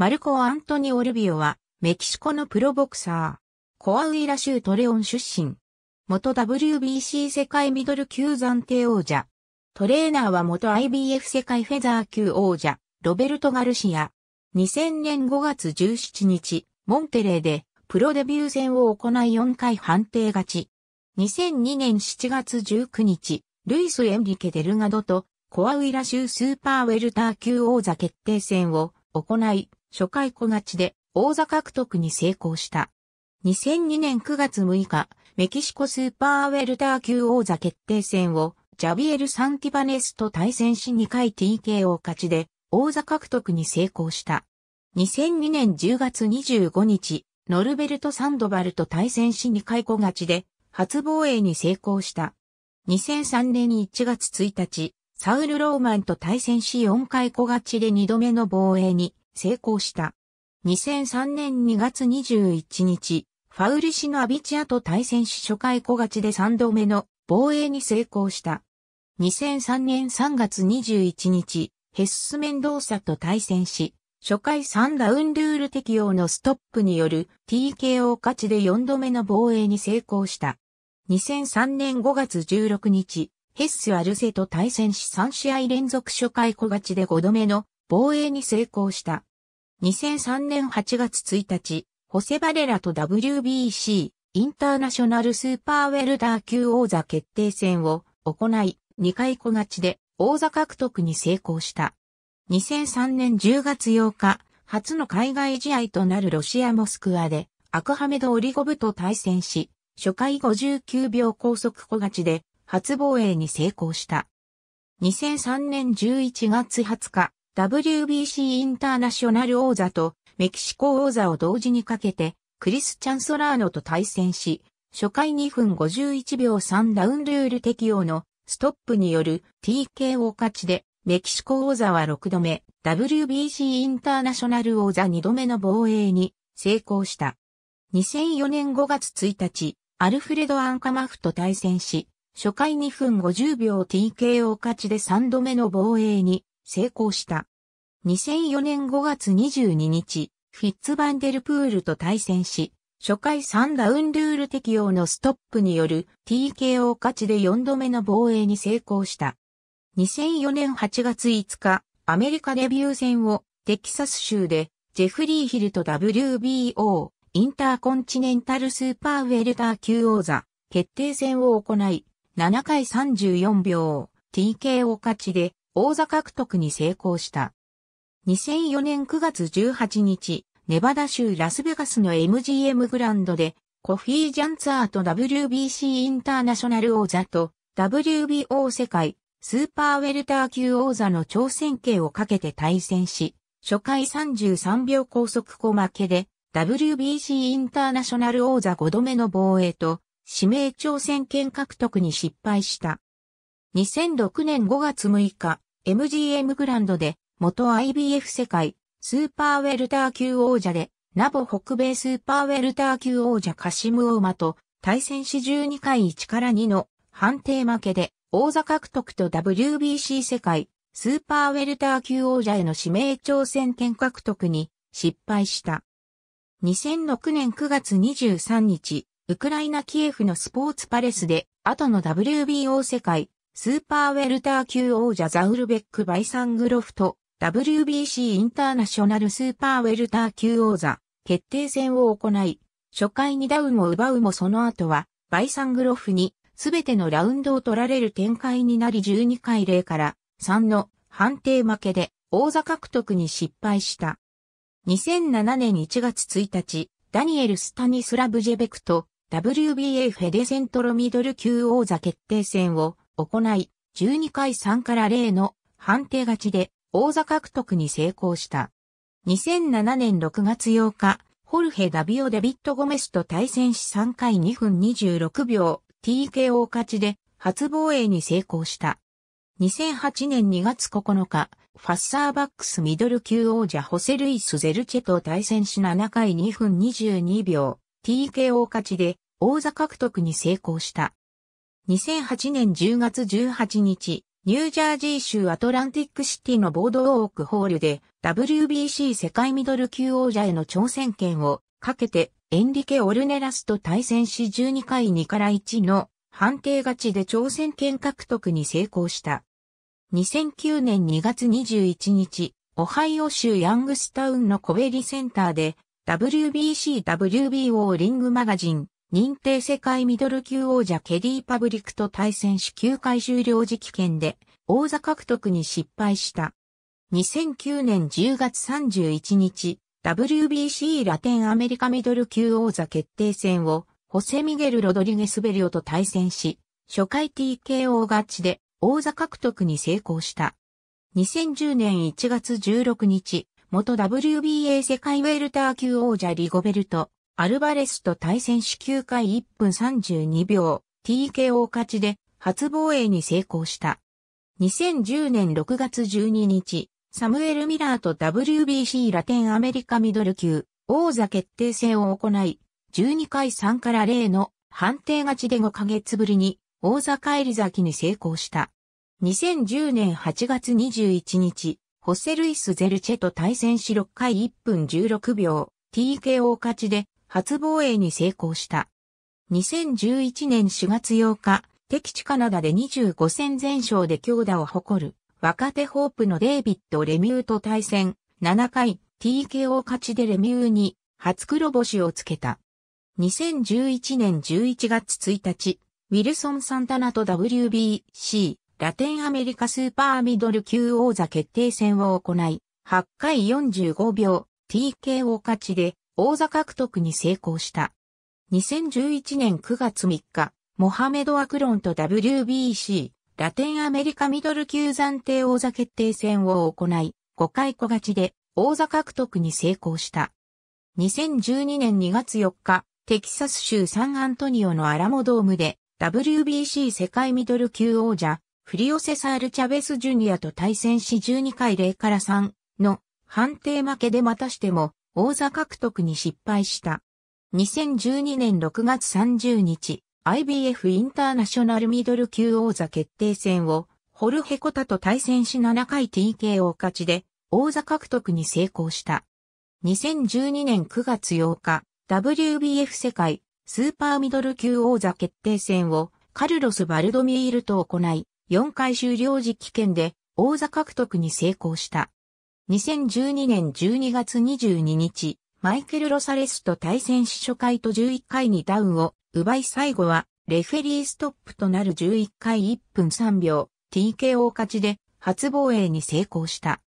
マルコ・アントニ・オルビオは、メキシコのプロボクサー。コアウイラ州トレオン出身。元 WBC 世界ミドル級暫定王者。トレーナーは元 IBF 世界フェザー級王者、ロベルト・ガルシア。2000年5月17日、モンテレーで、プロデビュー戦を行い4回判定勝ち。2002年7月19日、ルイス・エンリケ・デルガドと、コアウイラ州スーパーウェルター級王座決定戦を行い、初回小勝ちで王座獲得に成功した。2002年9月6日、メキシコスーパーウェルター級王座決定戦をジャビエル・サンティバネスと対戦し2回 TKO 勝ちで王座獲得に成功した。2002年10月25日、ノルベルト・サンドバルと対戦し2回小勝ちで初防衛に成功した。2003年1月1日、サウル・ローマンと対戦し4回小勝ちで2度目の防衛に成功した。2003年2月21日、ファウリシのアビチアと対戦し初回小勝ちで3度目の防衛に成功した。2003年3月21日、ヘッス・メンドーサと対戦し、初回3ダウンルール適用のストップによる TKO 勝ちで4度目の防衛に成功した。2003年5月16日、ヘッス・アルセと対戦し3試合連続初回小勝ちで5度目の防衛に成功した。2003年8月1日、ホセ・バレラと WBC インターナショナルスーパーウェルター級王座決定戦を行い、2回小勝ちで王座獲得に成功した。2003年10月8日、初の海外試合となるロシア・モスクワでアクハメド・オリゴブと対戦し、初回59秒高速小勝ちで初防衛に成功した。2003年11月20日、WBC インターナショナル王座とメキシコ王座を同時にかけて、クリス・チャンソラーノと対戦し、初回2分51秒3ダウンルール適用のストップによる TKO 勝ちで、メキシコ王座は6度目、WBC インターナショナル王座2度目の防衛に成功した。2004年5月1日、アルフレド・アンカマフと対戦し、初回2分50秒 TKO 勝ちで3度目の防衛に成功した。2004年5月22日、フィッツ・バンデルプールと対戦し、初回3ダウンルール適用のストップによる TKO 勝ちで4度目の防衛に成功した。2004年8月5日、アメリカデビュー戦をテキサス州でジェフリー・ヒルと WBO インターコンチネンタルスーパーウェルター級王座決定戦を行い、7回34秒 TKO 勝ちで王座獲得に成功した。2004年9月18日、ネバダ州ラスベガスの MGM グランドで、コフィー・ジャンツァーと WBC インターナショナル王座と WBO 世界スーパーウェルター級王座の挑戦権をかけて対戦し、初回33秒高速小負けで WBC インターナショナル王座5度目の防衛と、指名挑戦権獲得に失敗した。2006年5月6日、MGM グランドで、元 IBF 世界スーパーウェルター級王者で、NABO 北米スーパーウェルター級王者カシム・オーマと対戦し12回1から2の判定負けで、王座獲得と WBC 世界スーパーウェルター級王者への指名挑戦権獲得に失敗した。2006年9月23日、ウクライナ・キエフのスポーツパレスで、後の WBO 世界、スーパーウェルター級王者ザウルベック・バイサングロフと WBC インターナショナルスーパーウェルター級王座決定戦を行い、初回2ダウンを奪うもその後は、バイサングロフに全てのラウンドを取られる展開になり12回0から3の判定負けで王座獲得に失敗した。2007年1月1日、ダニエル・スタニスラブ・ジェベクと、WBA フェデセントロミドル級王座決定戦を行い、12回3から0の判定勝ちで王座獲得に成功した。2007年6月8日、ホルヘ・ダビオ・デビッド・ゴメスと対戦し3回2分26秒 TKO 勝ちで初防衛に成功した。2008年2月9日、FACARBOXミドル級王者ホセ・ルイス・ゼルチェと対戦し7回2分22秒。TKO 勝ちで王座獲得に成功した。2008年10月18日、ニュージャージー州アトランティックシティのボードウォークホールで WBC 世界ミドル級王者への挑戦権をかけてエンリケ・オルネラスと対戦し12回2-1の判定勝ちで挑戦権獲得に成功した。2009年2月21日、オハイオ州ヤングスタウンのコベリセンターで WBC ・ WBO リングマガジン認定世界ミドル級王者ケリー・パブリクと対戦し9回終了時棄権で王座獲得に失敗した。2009年10月31日、WBC ラテンアメリカミドル級王座決定戦をホセ・ミゲル・ロドリゲス・ベリオと対戦し、初回 TKO 勝ちで王座獲得に成功した。2010年1月16日、元 WBA 世界ウェルター級王者リゴベルト・アルバレスと対戦し9回1分32秒、TKO 勝ちで初防衛に成功した。2010年6月12日、サムエル・ミラーと WBC ラテンアメリカミドル級王座決定戦を行い、12回3-0の判定勝ちで5ヶ月ぶりに王座返り咲きに成功した。2010年8月21日、ホセ・ルイス・ゼルチェと対戦し6回1分16秒、TKO 勝ちで初防衛に成功した。2011年4月8日、敵地カナダで25戦全勝で強打を誇る若手ホープのデイビッド・レミューと対戦、7回 TKO 勝ちでレミューに初黒星をつけた。2011年11月1日、ウィルソン・サンタナと WBC ラテンアメリカスーパーミドル級王座決定戦を行い、8回45秒 TKO 勝ちで王座獲得に成功した。2011年9月3日、モハメド・アクロンと WBC ラテンアメリカミドル級暫定王座決定戦を行い、5回小勝ちで王座獲得に成功した。2012年2月4日、テキサス州サンアントニオのアラモドームで WBC 世界ミドル級王者フリオセサール・チャベス・ジュニアと対戦し12回0-3の判定負けでまたしても王座獲得に失敗した。2012年6月30日、IBF インターナショナルミドル級王座決定戦をホルヘ・コタと対戦し7回 TKO 勝ちで王座獲得に成功した。2012年9月8日、WBF 世界スーパーミドル級王座決定戦をカルロス・バルドミールと行い、4回終了時棄権で王座獲得に成功した。2012年12月22日、マイケル・ロサレスと対戦し初回と11回にダウンを奪い最後はレフェリーストップとなる11回1分3秒 TKO 勝ちで初防衛に成功した。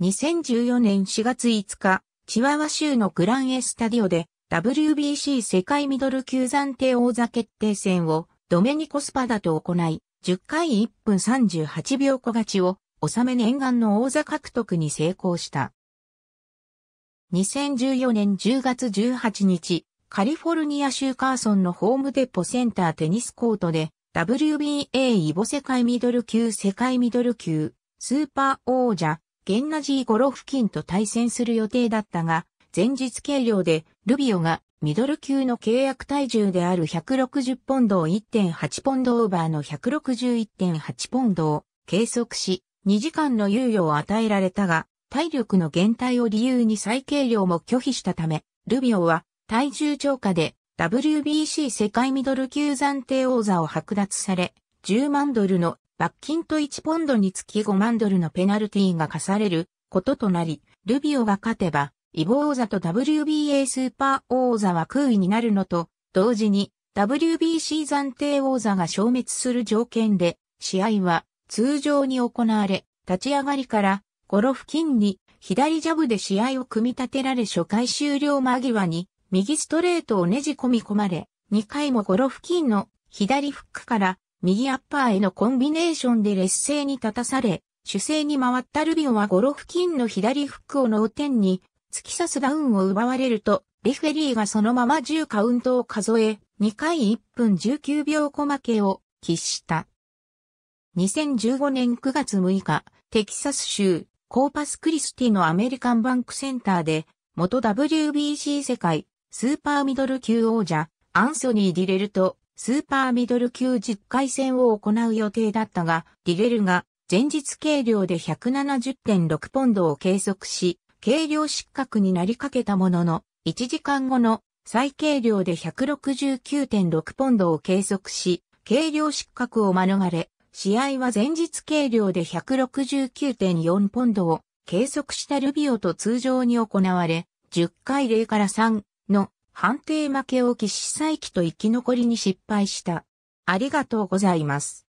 2014年4月5日、チワワ州のグランエスタディオで WBC 世界ミドル級暫定王座決定戦をドメニコ・スパダと行い10回1分38秒小勝ちを納め念願の王座獲得に成功した。2014年10月18日、カリフォルニア州カーソンのホームデポセンターテニスコートで、WBA イボ世界ミドル級スーパー王者、ゲンナジー・ゴロフキンと対戦する予定だったが、前日計量でルビオがミドル級の契約体重である160ポンドを 1.8 ポンドオーバーの 161.8 ポンドを計測し、2時間の猶予を与えられたが、体力の減退を理由に再計量も拒否したため、ルビオは体重超過で WBC 世界ミドル級暫定王座を剥奪され、$100,000の罰金と1ポンドにつき$50,000のペナルティーが課されることとなり、ルビオが勝てば、イボ王座と WBA スーパー王座は空位になるのと、同時に WBC 暫定王座が消滅する条件で、試合は通常に行われ、立ち上がりからゴロフキンに左ジャブで試合を組み立てられ初回終了間際に右ストレートをねじ込み込まれ、2回もゴロフキンの左フックから右アッパーへのコンビネーションで劣勢に立たされ、守勢に回ったルビオはゴロフキンの左フックを脳天に突き刺すダウンを奪われると、レフェリーがそのまま10カウントを数え、2回1分19秒小負けを喫した。2015年9月6日、テキサス州コーパスクリスティのアメリカンバンクセンターで、元 WBC 世界スーパーミドル級王者アンソニー・ディレルとスーパーミドル級10回戦を行う予定だったが、リレルが前日計量で 170.6 ポンドを計測し、計量失格になりかけたものの、1時間後の再計量で 169.6 ポンドを計測し、計量失格を免れ、試合は前日計量で 169.4 ポンドを計測したルビオと通常に行われ、10回0から3の判定負けを喫し再起と生き残りに失敗した。ありがとうございます。